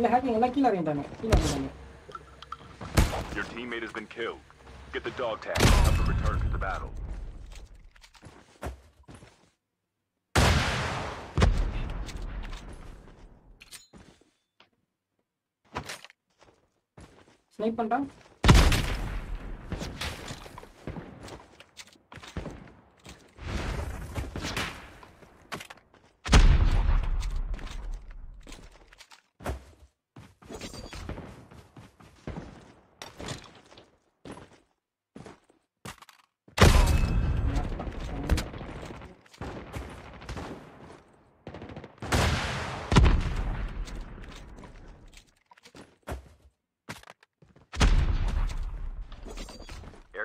Your teammate has been killed. Get the dog tag up and return to the battle. Snipe panta.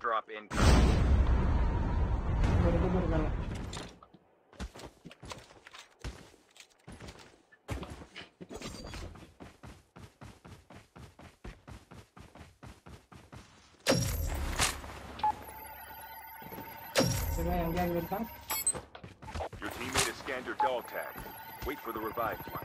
Drop in. Your teammate has scanned your dog tag. Wait for the revive flight.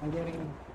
I'm getting